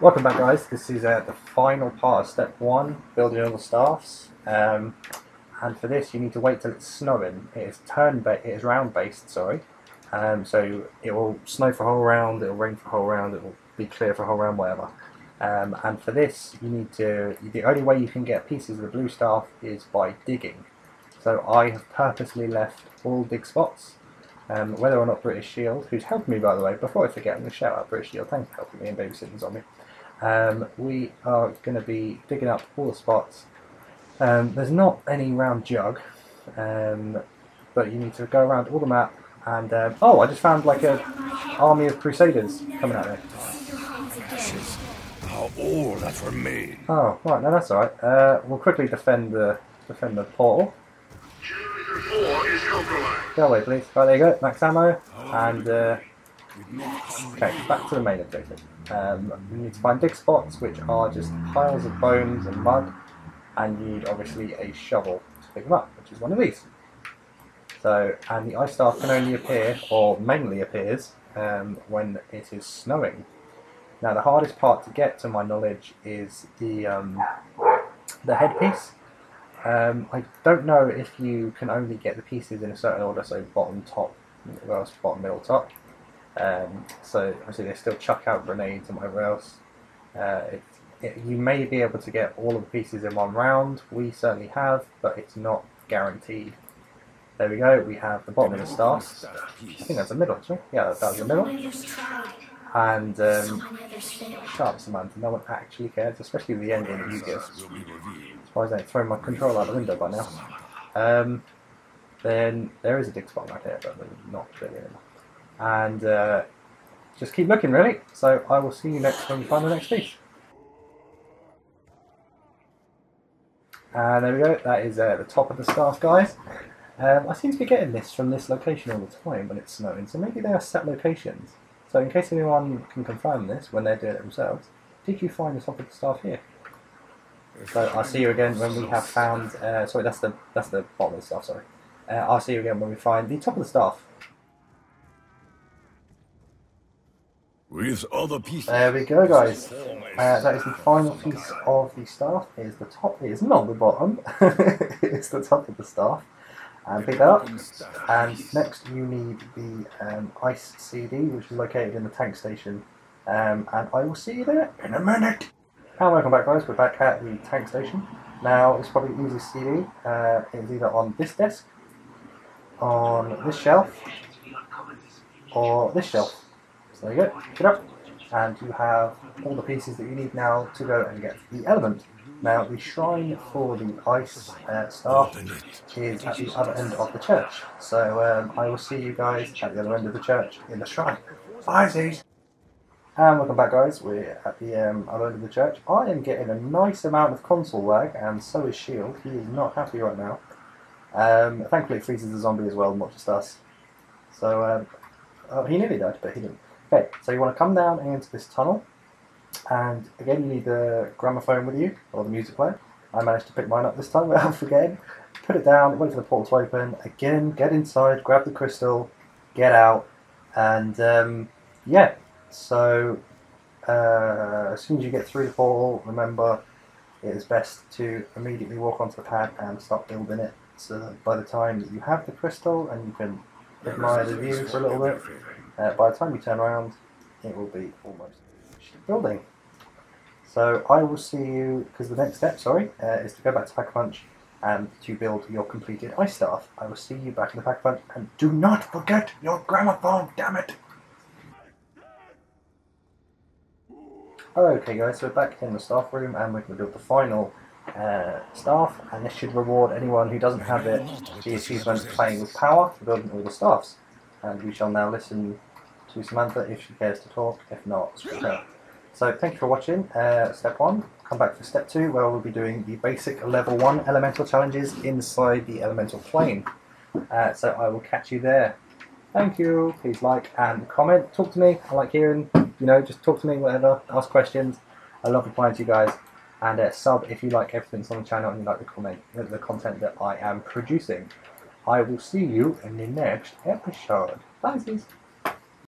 Welcome back, guys. This is the final part of step one, building all the staffs. And for this, you need to wait till it's snowing. It is round-based, sorry. So it will snow for a whole round, it will rain for a whole round, it will be clear for a whole round, whatever. And for this, you need to. The only way you can get pieces of the blue staff is by digging. So I have purposely left all dig spots. Whether or not British Shield, who's helped me by the way, before I forget, I'm going to shout out British Shield, thanks for helping me and babysitting Zombie. We are going to be digging up all the spots. There's not any round jug, but you need to go around all the map and, oh, I just found like an army of Crusaders coming at me. Ashes are all that remain. Oh, right, no, that's alright. We'll quickly defend the portal. Go away, please. Right, there you go, max ammo, and okay, back to the main objective. You need to find dig spots, which are just piles of bones and mud, and you need obviously a shovel to pick them up, which is one of these. So, and the Ice Staff can only appear, or mainly appears, when it is snowing. Now, the hardest part to get, to my knowledge, is the headpiece. I don't know if you can only get the pieces in a certain order, so bottom, top, well, bottom, middle, top. So obviously they still chuck out grenades and whatever else. You may be able to get all of the pieces in one round. We certainly have, but it's not guaranteed. There we go. We have the bottom of the stars. I think that's the middle, actually. Yeah, that was the middle. And sharp Samantha, no one actually cares, especially the ending that you give. Surprised I ain't thrown my control out the window by now. Then there is a dig spot right here, but not really enough. And just keep looking, really. So I will see you next when we find the next piece. And there we go. That is the top of the staff, guys. I seem to be getting this from this location all the time when it's snowing, so maybe they are set locations. So in case anyone can confirm this when they're doing it themselves, did you find the top of the staff here? So I'll see you again when we have found. Sorry, that's the bottom of the staff. Sorry, I'll see you again when we find the top of the staff. With other pieces. There we go, guys. That is the final piece of the staff. It is the top. It is not the bottom. It's the top of the staff. And pick that up, and next you need the ice CD, which is located in the tank station, and I will see you there in a minute. And welcome back, guys. We're back at the tank station. Now, it's probably the easiest CD. It's either on this desk, on this shelf, or this shelf. So there you go, pick it up, and you have all the pieces that you need now to go and get the element. Now, the shrine for the ice staff is at the other end of the church, so I will see you guys at the other end of the church in the shrine. Bye, Zeus! And welcome back, guys. We're at the other end of the church. I am getting a nice amount of console lag, and so is S.H.I.E.L.D. He is not happy right now. Thankfully, it freezes the zombie as well, not just us. So, oh, he nearly died, but he didn't. Okay, so you want to come down and into this tunnel. And again, you need the gramophone with you, or the music player. I managed to pick mine up this time without forgetting. Put it down, wait for the portal to open. Again, get inside, grab the crystal, get out, and yeah. So as soon as you get through the portal, remember it is best to immediately walk onto the pad and start building it. So that by the time that you have the crystal and you can admire the view for a little bit, by the time you turn around, it will be almost building. So I will see you, because the next step, sorry, is to go back to Pack a Punch and to build your completed Ice Staff. I will see you back in the Pack a Punch, and do not forget your gramophone, damn it! Okay, guys, so we're back in the staff room and we're going to build the final staff, and this should reward anyone who doesn't have it the achievement playing with power for building all the staffs. And we shall now listen to Samantha if she cares to talk, if not, speak up. So thank you for watching step 1, come back for step 2 where we'll be doing the basic level 1 elemental challenges inside the elemental plane. So I will catch you there. Thank you, please like and comment, talk to me, I like hearing, you know, just talk to me, whatever, ask questions, I love replying to you guys, and sub if you like everything that's on the channel and you like the content that I am producing. I will see you in the next episode. Bye, sis.